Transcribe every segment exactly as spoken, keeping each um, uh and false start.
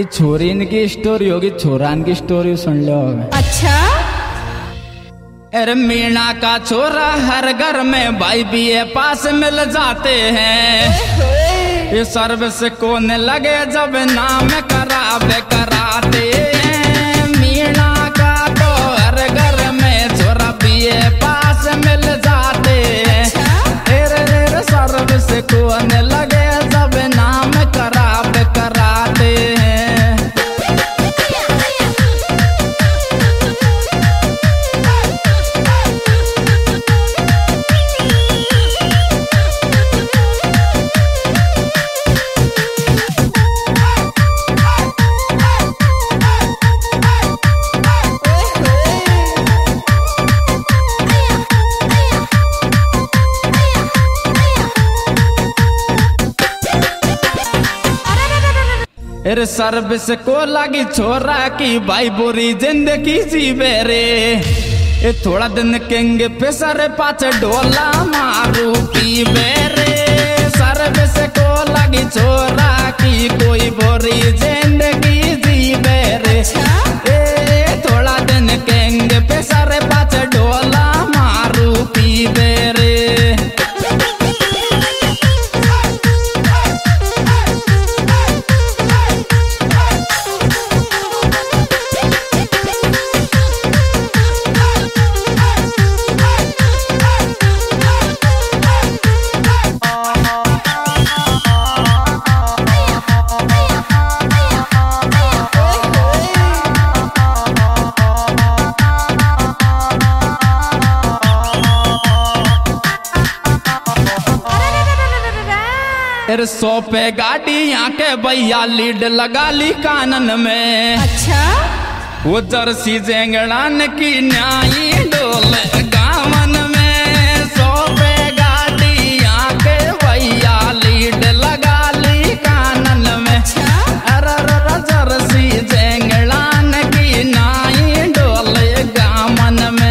ये छोरीन की स्टोरी होगी, छोरान की स्टोरी सुन लो। अच्छा अरे मीणा का छोरा हर घर में भाई भी है, पास मिल जाते हैं। ये सर्विस कौन लगे जब नाम करावे कराते हैं। मीणा का तो हर घर में छोरा भी है, पास मिल जाते हैं। तेरे तेरे सर्विस कौन लगे जब नाम करावे कराते हैं। अरे सर्विस को लगी छोरा की भाई बुरी जिंदगी जीवे रे। थोड़ा दिन किंग पिसर पाच डोला मारू की बेरे। सर्विस को लगी छोरा की कोई बुरी जिंदगी जीवे रे। थोड़ा दिन किंग पिसर पाच डोला मारू की बेरे। सौ पे गाड़िया के भैया लीड लगा ली कानन में। अच्छा वो जर्सी जेंगड़ान की न्याई डोल गावन में। सौ पे गाड़िया के भैया लीड लगा ली कानन में। अरे जर्सी जेंगड़ान की न्याई डोल गावन में।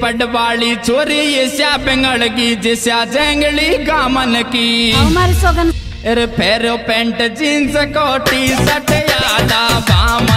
पड़वाली छोरी ये स्या बेंगड़ की जिस्या जेंगली गामन की। अरे फेरो पेंट जींस कोटी सट यादा बामन